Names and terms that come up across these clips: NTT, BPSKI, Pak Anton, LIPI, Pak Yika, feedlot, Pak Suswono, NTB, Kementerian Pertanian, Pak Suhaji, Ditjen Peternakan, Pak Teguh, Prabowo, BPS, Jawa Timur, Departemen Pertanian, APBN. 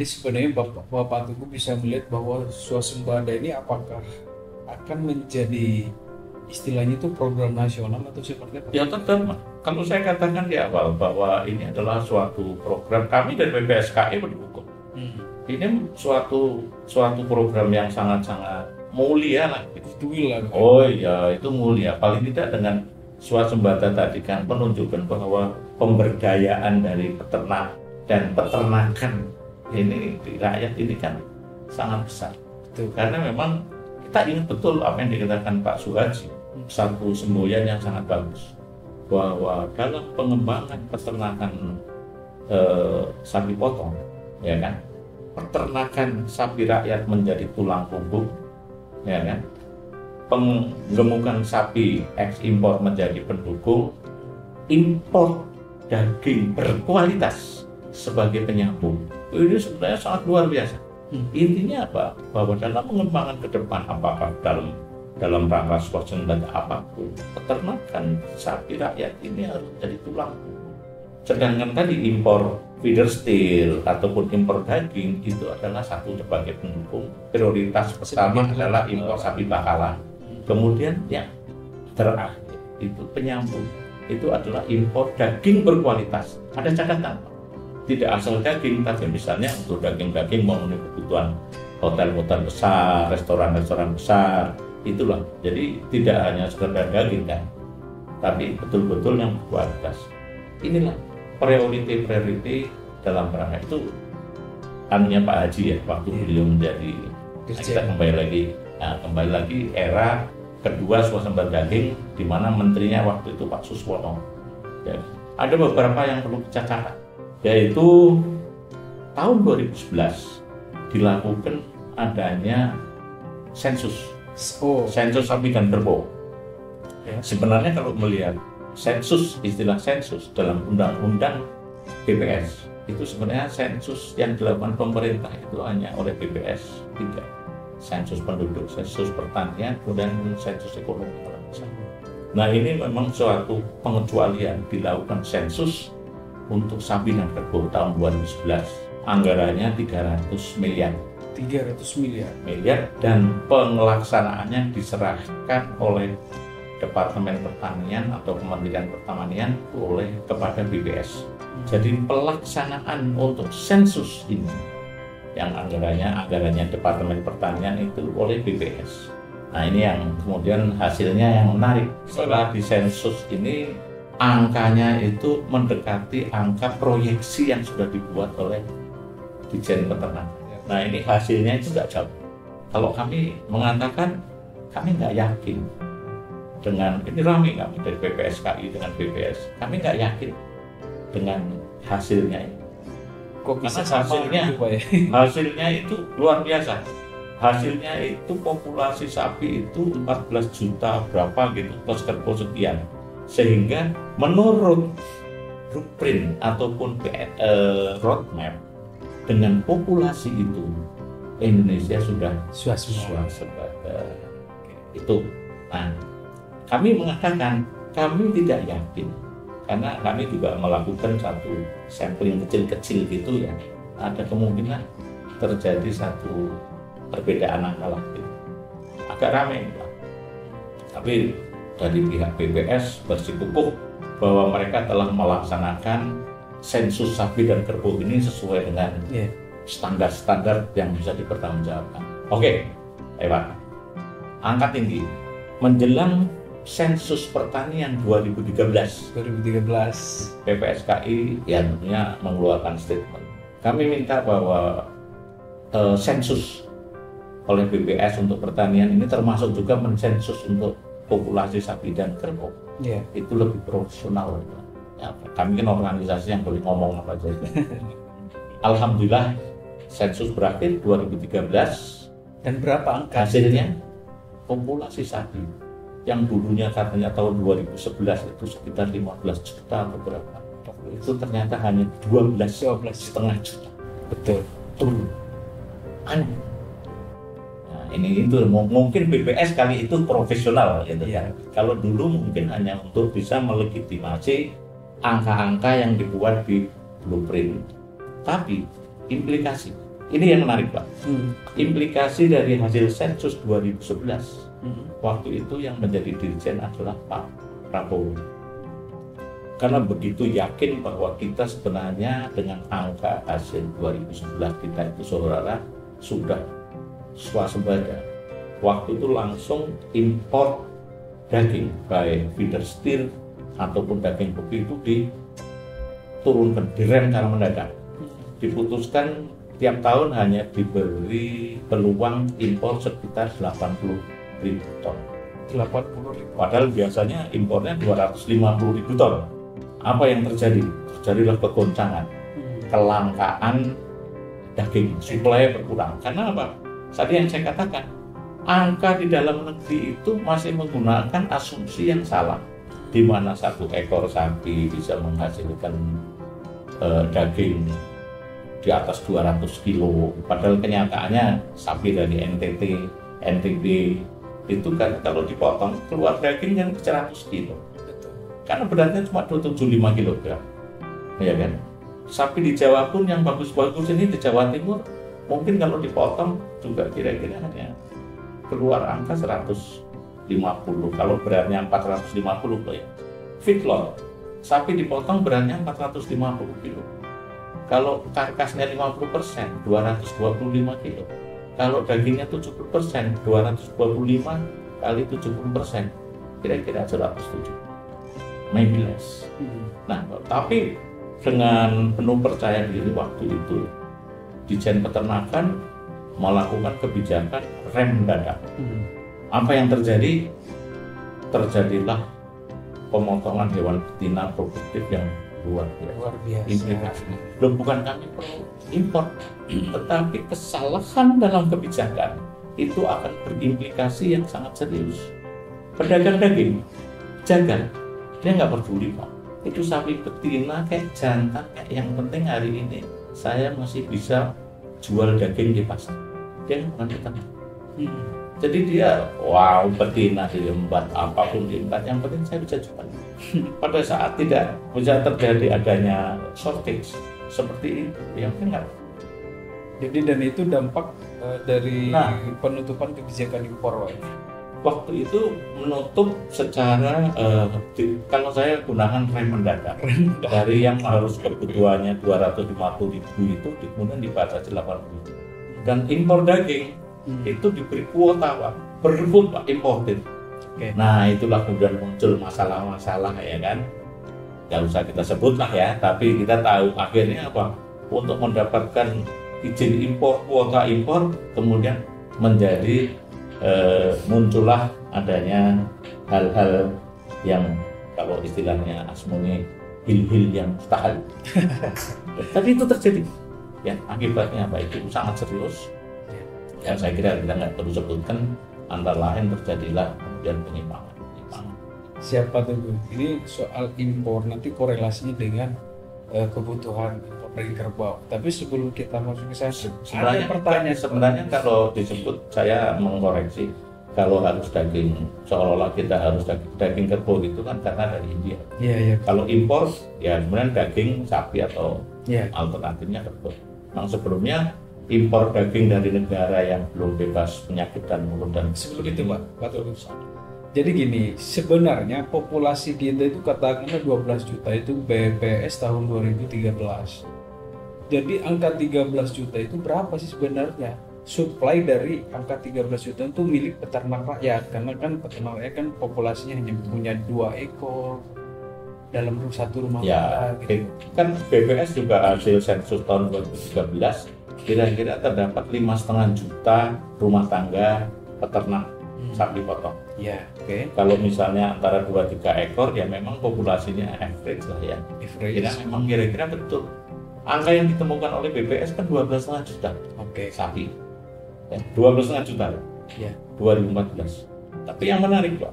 Jadi sebenarnya Bapak Teguh bisa melihat bahwa swasembada ini apakah akan menjadi istilahnya itu program nasional atau seperti apa? Ya tentu, kalau saya katakan di awal bahwa ini adalah suatu program, kami dari BPSKI mendukung. Ini suatu program yang sangat-sangat mulia lah. Oh iya, itu mulia. Paling tidak dengan swasembada tadi kan menunjukkan bahwa pemberdayaan dari peternak dan peternakan ini di rakyat ini kan sangat besar. Betul. Karena memang kita ingin betul apa yang dikatakan Pak Suhaji, satu semboyan yang sangat bagus bahwa dalam pengembangan peternakan sapi potong, ya kan, peternakan sapi rakyat menjadi tulang punggung, ya kan, penggemukan sapi ekspor menjadi pendukung, impor daging berkualitas sebagai penyambung. Ini sebenarnya sangat luar biasa. Intinya apa? Bahwa dalam pengembangan ke depan, apakah dalam rangka swasembada apapun, peternakan sapi rakyat ini harus jadi tulang. Sedangkan tadi impor feeder steel ataupun impor daging itu adalah satu sebagai pendukung. Prioritas pertama adalah impor sapi bakalan. Kemudian yang terakhir itu penyambung, itu adalah impor daging berkualitas. Ada catatan, tidak asal daging saja, misalnya untuk daging-daging memenuhi kebutuhan hotel-hotel besar, restoran-restoran besar, itulah. Jadi tidak hanya sekedar daging kan, tapi betul-betul yang berkualitas. Inilah priority dalam rangka itu anunya Pak Haji ya, waktu beliau menjadi kita kembali lagi era kedua swasembada daging, di mana menterinya waktu itu Pak Suswono. Dan ada beberapa yang perlu dicatat, yaitu tahun 2011 dilakukan adanya sensus, sensus sapi dan kerbau. Sebenarnya kalau melihat sensus, istilah sensus dalam undang-undang BPS itu sebenarnya sensus yang dilakukan pemerintah itu hanya oleh BPS, tidak sensus penduduk, sensus pertanian, kemudian sensus ekonomi. Nah ini memang suatu pengecualian dilakukan sensus untuk sapi dan kerbau tahun 2011, anggarannya 300 miliar dan pelaksanaannya diserahkan oleh Departemen Pertanian atau Kementerian Pertanian kepada BPS. Jadi pelaksanaan untuk sensus ini yang anggarannya Departemen Pertanian itu oleh BPS. Nah ini yang kemudian hasilnya yang menarik. Setelah disensus ini angkanya itu mendekati angka proyeksi yang sudah dibuat oleh Ditjen Peternakan. Nah ini hasilnya itu nggak jauh. Kalau kami mengatakan kami nggak yakin. Dengan ini rame kami dari BPSKI dengan BPS, kami nggak yakin dengan hasilnya ini. Kok bisa? Karena hasilnya itu luar biasa. Hasilnya itu populasi sapi itu 14 juta berapa gitu plus kerbau sekian, sehingga menurut blueprint ataupun roadmap dengan populasi itu Indonesia sudah swasembada itu. Nah kami mengatakan, kami tidak yakin, karena kami juga melakukan satu sampling kecil-kecil gitu ya, ada kemungkinan terjadi satu perbedaan angka lagi. Agak ramai, Pak. Tapi dari pihak BPS bersikukuh bahwa mereka telah melaksanakan sensus sapi dan kerbau ini sesuai dengan standar-standar yang bisa dipertanggungjawabkan. Oke, Pak. Angka tinggi menjelang sensus pertanian 2013 BPSKI ya tentunya mengeluarkan statement. Kami minta bahwa sensus oleh BPS untuk pertanian ini termasuk juga mensensus untuk populasi sapi dan kerbau. Itu lebih profesional. Ya, kami kan organisasi yang boleh ngomong apa saja. Alhamdulillah sensus berakhir 2013 dan berapa angka hasilnya? Populasi sapi yang dulunya katanya tahun 2011 itu sekitar 15 juta atau berapa, itu ternyata hanya 12,5 juta. Betul, turun. Aneh. Nah, ini itu mungkin BPS kali itu profesional gitu ya. Kalau dulu mungkin hanya untuk bisa melegitimasi angka-angka yang dibuat di blueprint, tapi implikasi Ini yang menarik, Pak. Implikasi dari hasil sensus 2011, waktu itu yang menjadi dirjen adalah Pak Prabowo. Karena begitu yakin bahwa kita sebenarnya dengan angka hasil 2011 kita itu saudara sudah swasembada. Waktu itu langsung impor daging, baik feeder steer ataupun daging beku itu diturunkan, direm secara mendadak. Diputuskan tiap tahun hanya diberi peluang impor sekitar 80.000 ton. 80.000. Padahal biasanya impornya 250.000 ton. Apa yang terjadi? Terjadilah kegoncangan, kelangkaan daging, suplai berkurang. Karena apa? Tadi yang saya katakan, angka di dalam negeri itu masih menggunakan asumsi yang salah, di mana satu ekor sapi bisa menghasilkan daging di atas 200 kilo, padahal kenyataannya sapi dari NTT, NTB itu kan kalau dipotong keluar daging yang 100 kilo. Betul. Karena beratnya cuma 75 kilogram, ya kan? Sapi di Jawa pun yang bagus-bagus ini di Jawa Timur mungkin kalau dipotong juga kira-kira hanya keluar angka 150, kalau beratnya 450 kilo ya. Feedlot, sapi dipotong beratnya 450 kilo. Kalau karkasnya 50%, 225 kilo. Kalau dagingnya 70%, 225 kali 70%, kira-kira 107. Maybe less. Nah, tapi dengan penuh percaya diri waktu itu, Ditjen Peternakan melakukan kebijakan rem mendadak. Apa yang terjadi? Terjadilah pemotongan hewan betina produktif yang luar biasa. Implikasinya belum bukan kami perlu impor, tetapi kesalahan dalam kebijakan itu akan berimplikasi yang sangat serius. Pedagang daging, jagal, dia nggak peduli, Pak. Itu sapi betina kayak jantan, kayak yang penting hari ini saya masih bisa jual daging di pasar. Dia bukan betina. Jadi dia, betina diembat, apapun diembat, yang penting saya bisa jual. Pada saat tidak bisa terjadi adanya shortage seperti itu, yang benar. Jadi dan itu dampak dari penutupan kebijakan impor. Waktu itu menutup secara kalau saya gunakan rem mendadak. Dari yang harus kebutuhannya 250.000 itu kemudian dibatasi 80.000. Dan impor daging itu diberi kuota, Pak. Berebut, Pak, importer. Nah, itulah kemudian muncul masalah-masalah, ya kan? Gak usah kita sebut lah ya, tapi kita tahu akhirnya apa? Untuk mendapatkan izin impor, kuota impor, kemudian menjadi muncullah adanya hal-hal yang kalau istilahnya asmoni hil-hil yang mustahil. Tapi itu terjadi. Ya, akibatnya apa? Itu sangat serius. Ya, saya kira kita nggak perlu sebutkan. Antara lain terjadilah kemudian penyimpangan. Siapa tuh, Bu? Ini soal impor nanti korelasinya dengan kebutuhan impor daging kerbau. Tapi sebelum kita masuk ke sana, ada pertanyaan. Sebenarnya kalau disebut, saya mengkoreksi. Kalau harus daging, seolah-olah kita harus daging kerbau itu kan karena dari India. Ya. Kalau impor, ya kemudian daging sapi atau alternatifnya kerbau. Yang sebelumnya impor daging dari negara yang belum bebas penyakit dan mulut dan sebelum itu, Pak Teguh. Jadi gini, sebenarnya populasi kita itu katakanlah 12 juta itu BPS tahun 2013. Jadi angka 13 juta itu berapa sih sebenarnya? Supply dari angka 13 juta itu milik peternak rakyat, karena kan peternak rakyat kan populasinya hanya punya 2 ekor. Dalam satu rumah tangga gitu. Kan BPS juga hasil sensus tahun 2013 kira-kira terdapat 5,5 juta rumah tangga peternak sapi potong. Kalau misalnya antara 2-3 ekor ya memang populasinya average lah ya. Kira memang kira-kira betul. Angka yang ditemukan oleh BPS kan 12,5 juta sapi. 12,5 juta. 2014. Tapi yang menarik, Pak,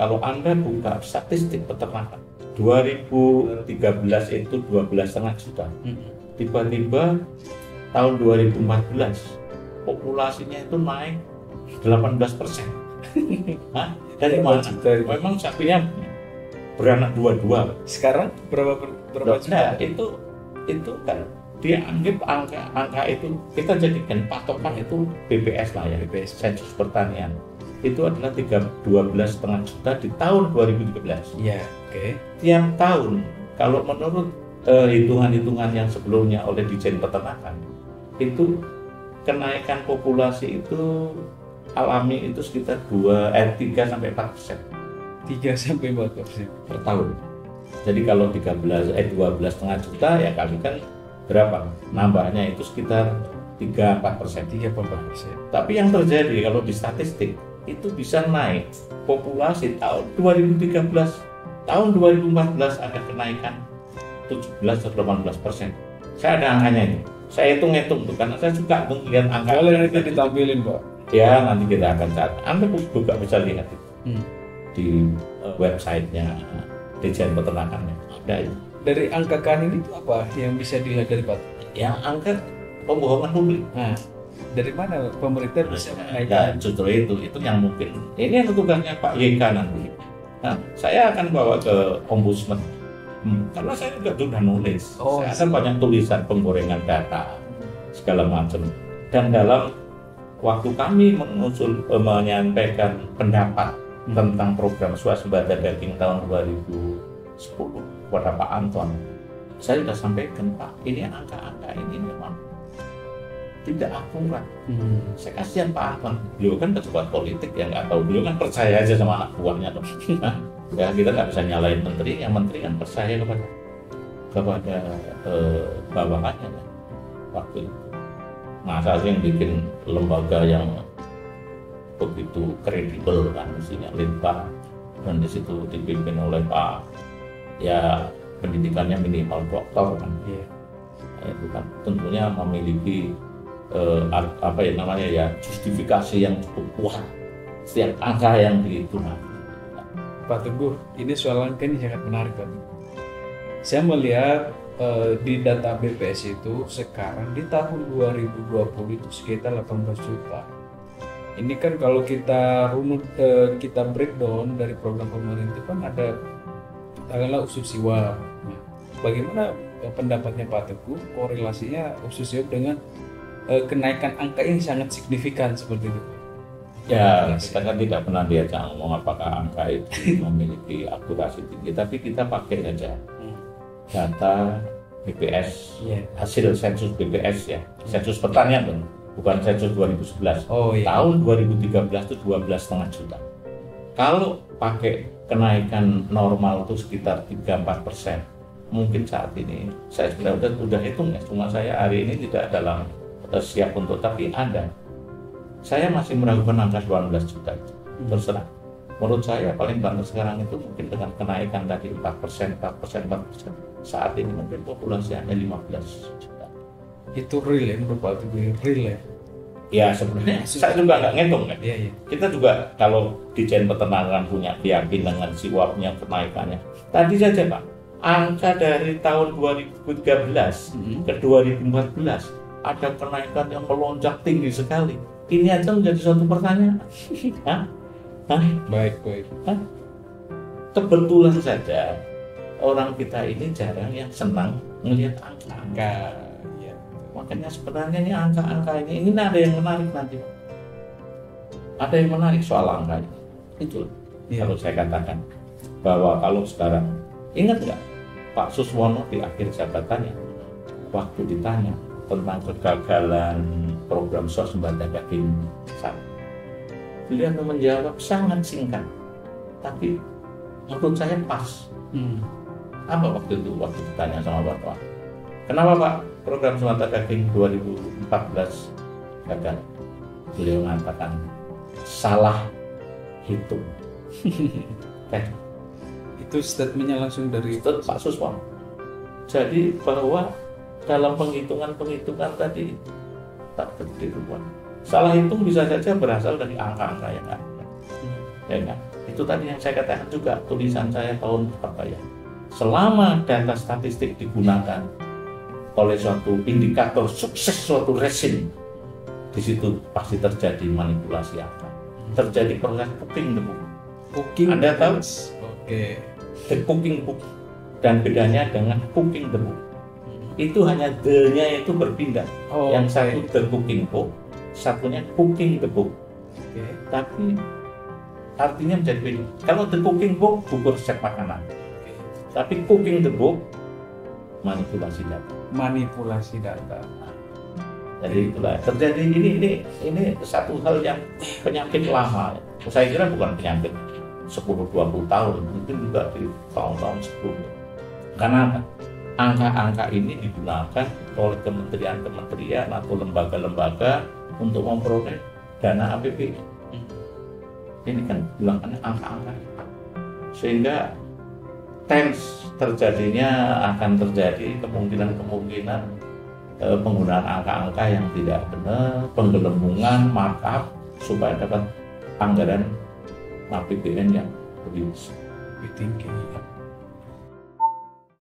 kalau Anda buka statistik peternakan 2013 itu 12,5 juta. Tiba-tiba tahun 2014 populasinya itu naik 18%. Dari mana? Memang sapinya beranak 2. Sekarang berapa juta? Itu kan dianggap angka itu kita jadikan patokan itu BPS lah ya, BPS sensus pertanian itu adalah 12,5 juta di tahun 2013. Ya, oke. Tiap tahun kalau menurut hitungan-hitungan yang sebelumnya oleh Ditjen Peternakan itu kenaikan populasi itu alami itu sekitar 3 sampai 4%. 3 sampai 4% per tahun. Jadi kalau 12,5 juta ya kami kan berapa? Nambahnya itu sekitar 3-4%. 3-4%. Tapi yang terjadi kalau di statistik itu bisa naik populasi tahun 2013, tahun 2014 ada kenaikan 17-18%. Saya ada angkanya itu. Saya hitung-hitung tuh karena saya suka melihat angka. Kalau nanti ditampilin, Pak. Ya, nanti kita akan cari. Anda juga bisa lihat itu. Di websitenya Ditjen Peternakannya. Ada itu. Dari angka kan ini itu apa yang bisa dilihat dari Pak? Yang angka pembohongan publik. Nah, dari mana pemerintah bisa menaikkan? Justru itu yang mungkin. Ini yang tugasnya Pak Yika nanti. Nah, saya akan bawa ke ombudsman. Karena saya juga sudah nulis. Oh, saya akan banyak tulisan penggorengan data segala macam. Dan dalam waktu kami menyampaikan pendapat tentang program swasembada daging tahun 2010 kepada Pak Anton, saya sudah sampaikan, Pak, ini angka-angka ini memang tidak akurat. Saya kasihan Pak Anton, beliau kan pejabat politik yang nggak tahu, beliau kan percaya aja sama anak buahnya dong. Ya, kita nggak bisa nyalain menteri, yang menteri kan percaya kepada bawahannya kan? Waktu itu masa sih yang bikin lembaga yang begitu kredibel kan, mestinya LIPI, dan di situ dipimpin oleh Pak, ya pendidikannya minimal doktor kan, itu kan tentunya memiliki justifikasi yang cukup kuat setiap angka yang digunakan. Pak Teguh, ini soal angka ini sangat menarik, Pak. Saya melihat di data BPS itu sekarang di tahun 2020 itu sekitar 18 juta. Ini kan kalau kita runut, kita breakdown dari program pemerintah kan ada katakanlah subsiwa. Nah, bagaimana pendapatnya Pak Teguh korelasinya subsiwa dengan kenaikan angka yang sangat signifikan seperti itu? Ya, kita kan tidak pernah diajak ngomong apakah angka itu memiliki akurasi tinggi, tapi kita pakai saja data BPS, hasil sensus BPS ya, sensus pertanian dong, bukan sensus 2011. Tahun 2013 itu 12,5 juta. Kalau pakai kenaikan normal itu sekitar 3-4%, mungkin saat ini saya sudah hitung ya, cuma saya hari ini tidak dalam siap untuk, tapi ada. Saya masih meragukan angka 18 juta itu, terserah. Menurut saya paling banter sekarang itu mungkin dengan kenaikan tadi 4%. Saat ini mungkin populasi hanya 15 juta. Itu real ya, menurut Pak? Real ya? Ya sebenarnya saya juga nggak ngitung kan. Iya. Kita juga kalau Ditjen Peternakan punya keyakinan dengan siwapnya kenaikannya. Tadi saja Pak, angka dari tahun 2013 ke 2014 ada kenaikan yang melonjak tinggi sekali. Ini aja menjadi suatu pertanyaan. Baik. Kebetulan saja orang kita ini jarang yang senang melihat angka. Ya. Makanya sebenarnya ini angka-angka ini ada yang menarik nanti. Ada yang menarik soal angka ini. Itu kalau saya katakan bahwa kalau sekarang ingat nggak Pak Suswono di akhir jabatannya waktu ditanya tentang kegagalan program swasembada daging sapi, beliau menjawab sangat singkat, tapi menurut saya pas. Apa waktu itu waktu ditanya sama Bapak, kenapa Pak program swasembada daging 2014 gagal? Beliau mengatakan salah hitung. Itu statementnya langsung dari Pak Suswono. Jadi bahwa dalam penghitungan tadi tak terdiruan. Salah hitung bisa saja berasal dari angka-angka yang ada. Ya kan? Itu tadi yang saya katakan juga tulisan saya tahun berapa ya. Selama data statistik digunakan oleh suatu indikator sukses suatu resin, di situ pasti terjadi manipulasi angka. Terjadi proses cooking the book. Anda tahu? Oke. The cooking book. Dan bedanya dengan cooking the book. itu hanya delnya itu berpindah. Oh, yang satu tepung tepung, satunya puking tepung. Okay. Tapi artinya menjadi beda. Kalau tepung tepung gugur resep makanan, okay, tapi puking tepung manipulasi data. Manipulasi data. Jadi itulah terjadi ini satu hal yang penyakit lama. Saya kira bukan penyakit 10-20 tahun, mungkin juga di tahun-tahun sebelumnya. Karena angka-angka ini digunakan oleh kementerian-kementerian atau lembaga-lembaga untuk memperoleh dana APBN. Ini kan gunakan angka-angka, sehingga tens terjadinya akan terjadi kemungkinan-kemungkinan penggunaan angka-angka yang tidak benar, penggelembungan, markup supaya dapat anggaran APBN yang lebih tinggi.